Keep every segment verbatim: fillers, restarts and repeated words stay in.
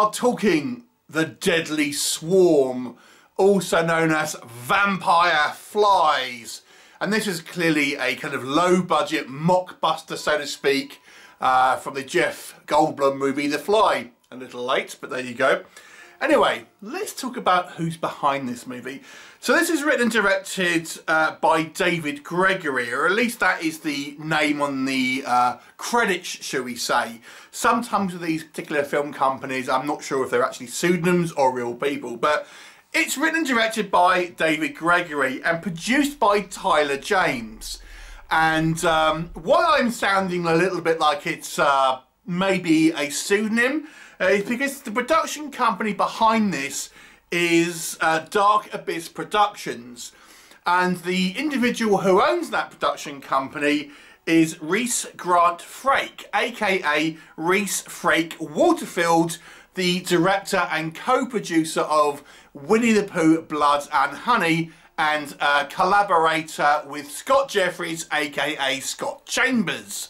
are talking the deadly swarm, also known as vampire flies. And this is clearly a kind of low-budget mockbuster, so to speak, uh, from the Jeff Goldblum movie The Fly. A little late, but there you go. Anyway, let's talk about who's behind this movie. So this is written and directed uh, by David Gregory, or at least that is the name on the uh, credits, shall we say. Sometimes with these particular film companies, I'm not sure if they're actually pseudonyms or real people, but it's written and directed by David Gregory and produced by Tyler-James. And um, while I'm sounding a little bit like it's uh, maybe a pseudonym, is because the production company behind this is uh, Dark Abyss Productions, and the individual who owns that production company is Rhys Grant Frake, aka Rhys Frake-Waterfield, the director and co-producer of Winnie-the-Pooh: Blood and Honey, and a collaborator with Scott Jeffries, aka Scott Chambers.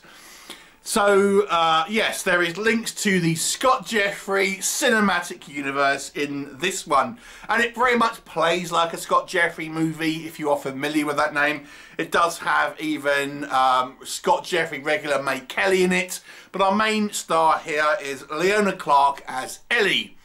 So, uh, yes, there is links to the Scott Jeffrey cinematic universe in this one. And it very much plays like a Scott Jeffrey movie, if you are familiar with that name. It does have even um, Scott Jeffrey regular May Kelly in it. But our main star here is Leona Clarke as Ellie.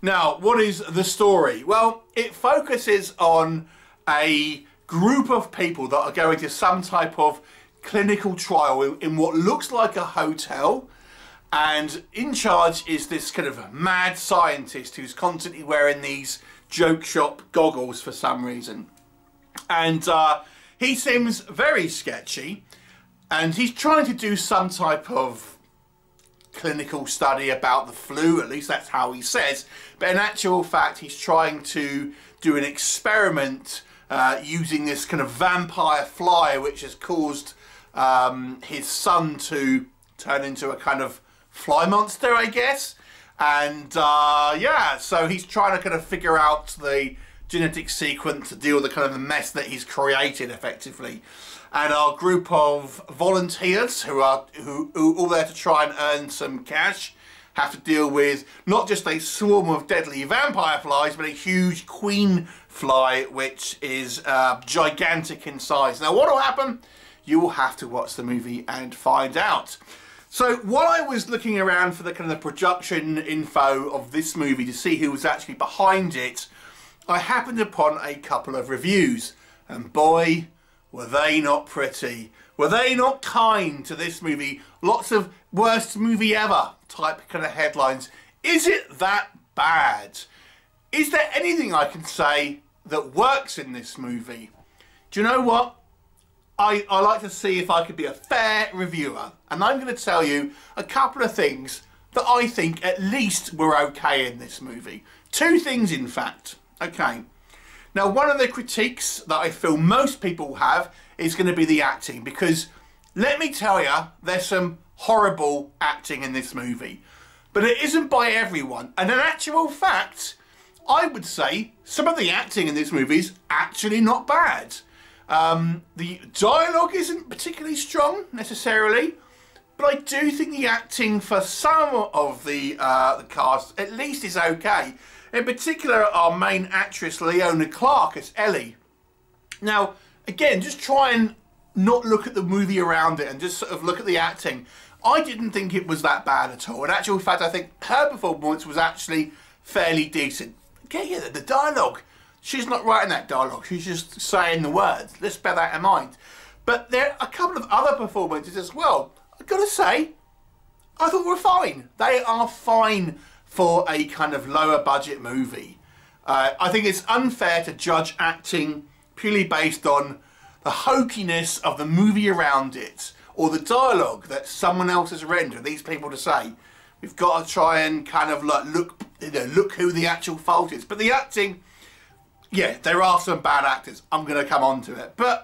Now, what is the story? Well, it focuses on a group of people that are going to some type of clinical trial in what looks like a hotel, and in charge is this kind of mad scientist who's constantly wearing these joke shop goggles for some reason, and uh, he seems very sketchy, and he's trying to do some type of clinical study about the flu, at least that's how he says, but in actual fact he's trying to do an experiment uh, using this kind of vampire fly, which has caused Um, his son to turn into a kind of fly monster, I guess. And uh, yeah, so he's trying to kind of figure out the genetic sequence to deal with the kind of the mess that he's created, effectively. And our group of volunteers who are who, who all there to try and earn some cash have to deal with not just a swarm of deadly vampire flies, but a huge queen fly, which is uh, gigantic in size. Now, what will happen? You will have to watch the movie and find out. So while I was looking around for the kind of the production info of this movie to see who was actually behind it, I happened upon a couple of reviews, and boy, were they not pretty. Were they not kind to this movie? Lots of worst movie ever type kind of headlines. Is it that bad? Is there anything I can say that works in this movie? Do you know what? I, I like to see if I could be a fair reviewer, and I'm going to tell you a couple of things that I think at least were okay in this movie. Two things, in fact. Okay. Now, one of the critiques that I feel most people have is going to be the acting, because let me tell you, there's some horrible acting in this movie, but it isn't by everyone. And in actual fact, I would say some of the acting in this movie is actually not bad. Um, the dialogue isn't particularly strong, necessarily, but I do think the acting for some of the, uh, the cast at least is okay. In particular, our main actress, Leona Clarke, as Ellie. Now, again, just try and not look at the movie around it and just sort of look at the acting. I didn't think it was that bad at all. In actual fact, I think her performance was actually fairly decent. Get you the dialogue. She's not writing that dialogue, she's just saying the words. Let's bear that in mind. But there are a couple of other performances as well. I've got to say, I thought were fine. They are fine for a kind of lower budget movie. Uh, I think it's unfair to judge acting purely based on the hokiness of the movie around it, or the dialogue that someone else has written for these people to say. We've got to try and kind of like look, you know, look who the actual fault is. But the acting... yeah, there are some bad actors. I'm going to come on to it. But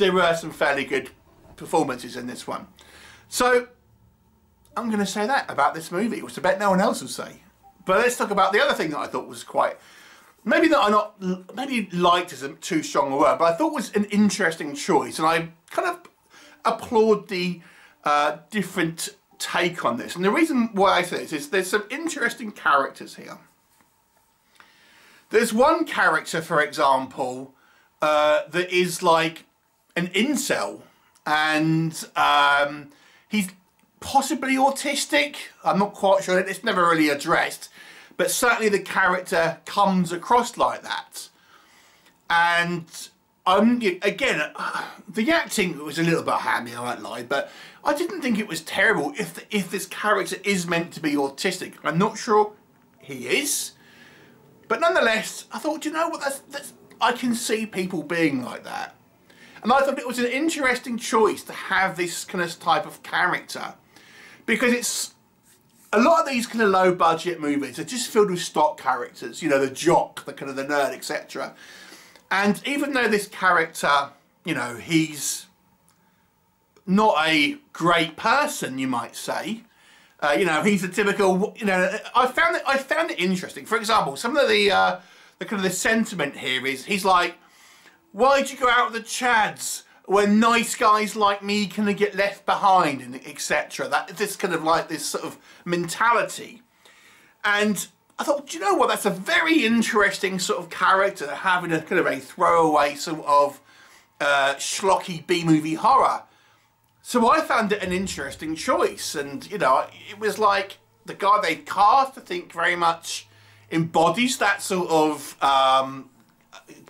there were some fairly good performances in this one. So, I'm going to say that about this movie, which I bet no one else will say. But let's talk about the other thing that I thought was quite... Maybe that I not... Maybe liked isn't too strong a word, but I thought was an interesting choice. And I kind of applaud the uh, different take on this. And the reason why I say this is there's some interesting characters here. There's one character, for example, uh, that is like an incel, and um, he's possibly autistic. I'm not quite sure. It's never really addressed, but certainly the character comes across like that. And um, again, uh, the acting was a little bit hammy, I won't lie, but I didn't think it was terrible. If the, if this character is meant to be autistic, I'm not sure he is, but nonetheless, I thought, you know what? That's, that's, I can see people being like that, and I thought it was an interesting choice to have this kind of type of character, because it's a lot of these kind of low-budget movies are just filled with stock characters. You know, the jock, the kind of the nerd, et cetera. And even though this character, you know, he's not a great person, you might say, uh, you know, he's a typical, you know, I found it, I found it interesting. For example, some of the, uh, the kind of the sentiment here is, he's like, why'd you go out with the chads when nice guys like me kind of get left behind, and et cetera. That, this kind of like this sort of mentality. And I thought, do you know what, that's a very interesting sort of character, having a kind of a throwaway sort of uh, schlocky B-movie horror. So I found it an interesting choice, and, you know, it was like the guy they cast, I think, very much embodies that sort of um,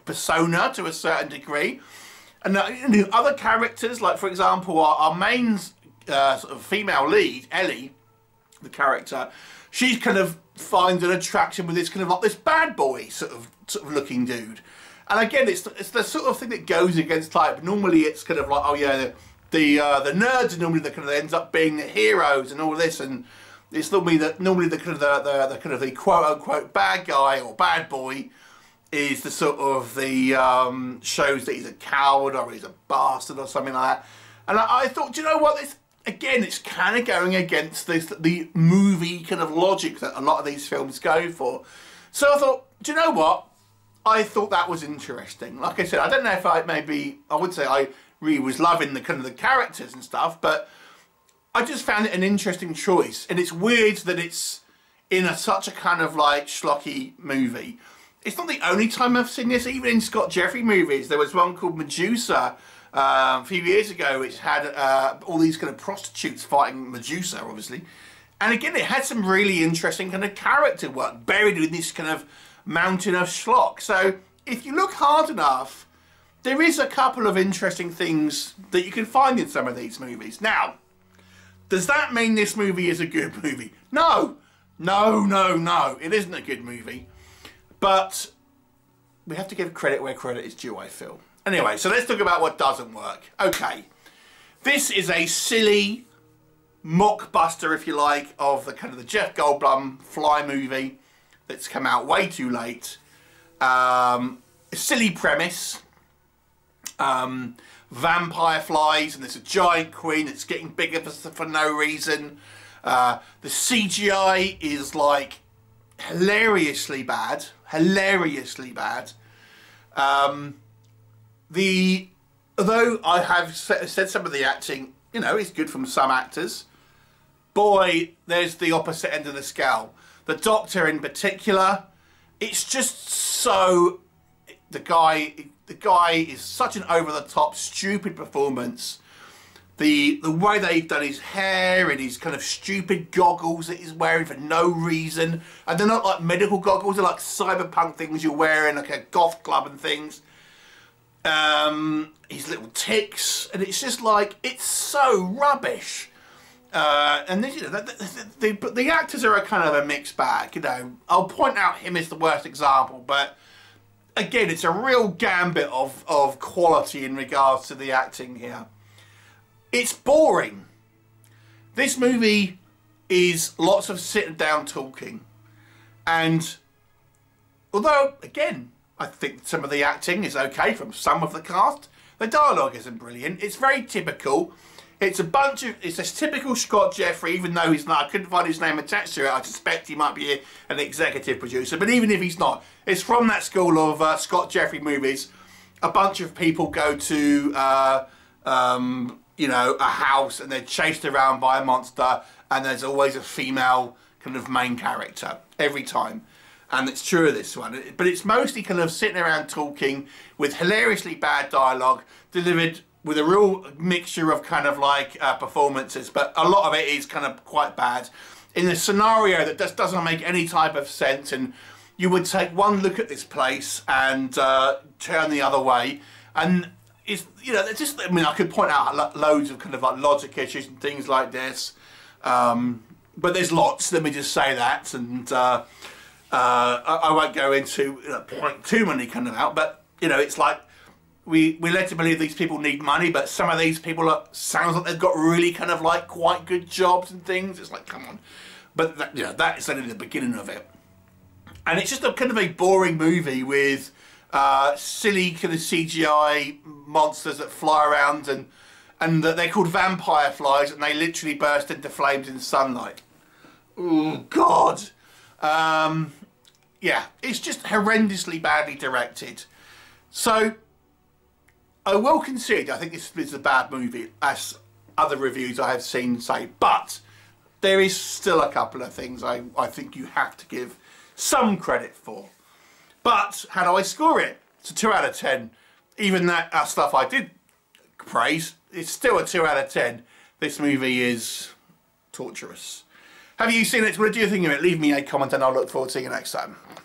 persona to a certain degree. And the other characters, like, for example, our, our main uh, sort of female lead, Ellie, the character, she kind of finds an attraction with this kind of like this bad boy sort of sort of looking dude. And again, it's it's the sort of thing that goes against type. Normally, it's kind of like, oh yeah, the the, uh, the nerds are normally the kind of ends up being the heroes and all this, and it's normally that normally the kind of the, the the kind of the quote unquote bad guy or bad boy is the sort of the um, shows that he's a coward or he's a bastard or something like that. And I, I thought, do you know what, this, again, it's kind of going against this, the movie kind of logic that a lot of these films go for. So I thought, do you know what, I thought that was interesting. Like I said, I don't know if I maybe, I would say I really was loving the kind of the characters and stuff, but I just found it an interesting choice. And it's weird that it's in a, such a kind of like schlocky movie. It's not the only time I've seen this. Even in Scott Jeffrey movies, there was one called Medusa uh, a few years ago, which had uh, all these kind of prostitutes fighting Medusa, obviously. And again, it had some really interesting kind of character work buried in this kind of mountain of schlock. So if you look hard enough, there is a couple of interesting things that you can find in some of these movies. Now, does that mean this movie is a good movie? No, no, no, no. It isn't a good movie. But we have to give credit where credit is due, I feel. Anyway, so let's talk about what doesn't work. Okay, this is a silly mockbuster, if you like, of the kind of the Jeff Goldblum Fly movie that's come out way too late. Um, a silly premise. Um, vampire flies, and there's a giant queen that's getting bigger for, for no reason. Uh, the C G I is like hilariously bad. Hilariously bad. Um, the although I have said some of the acting, you know, is good from some actors. Boy, there's the opposite end of the scale. The Doctor in particular, it's just so the guy. The guy is such an over-the-top, stupid performance. The the way they've done his hair and his kind of stupid goggles that he's wearing for no reason. And they're not like medical goggles, they're like cyberpunk things you're wearing, like a goth club and things. Um, his little tics, and it's just like, it's so rubbish. Uh, and this, you know, the, the, the, the, the actors are a kind of a mixed bag, you know. I'll point out him as the worst example, but again, it's a real gambit of, of quality in regards to the acting here. It's boring. This movie is lots of sitting down talking. And although, again, I think some of the acting is okay from some of the cast, the dialogue isn't brilliant. It's very typical. It's a bunch of, it's a typical Scott Jeffrey, even though he's not, I couldn't find his name attached to it. I suspect he might be a, an executive producer, but even if he's not, it's from that school of uh, Scott Jeffrey movies. A bunch of people go to, uh, um, you know, a house and they're chased around by a monster, and there's always a female kind of main character every time. And it's true of this one, but it's mostly kind of sitting around talking with hilariously bad dialogue delivered with a real mixture of kind of like uh, performances, but a lot of it is kind of quite bad in a scenario that just doesn't make any type of sense. And you would take one look at this place and uh, turn the other way. And it's, you know, it's just, I mean, I could point out loads of kind of like logic issues and things like this, um, but there's lots, let me just say that. And uh, Uh, I, I won't go into uh, point too many kind of out, but you know, it's like we we led to believe these people need money, but some of these people are, sounds like they've got really kind of like quite good jobs and things. It's like, come on, but that, you know, that is only the beginning of it, and it's just a kind of a boring movie with uh, silly kind of C G I monsters that fly around, and and that they're called vampire flies, and they literally burst into flames in sunlight. Oh God. Um, Yeah, it's just horrendously badly directed. So, I will concede, I think this is a bad movie, as other reviews I have seen say, but there is still a couple of things I, I think you have to give some credit for. But, how do I score it? It's a two out of ten. Even that uh, stuff I did praise, it's still a two out of ten. This movie is torturous. Have you seen it? What do you think of it? Leave me a comment and I'll look forward to seeing you next time.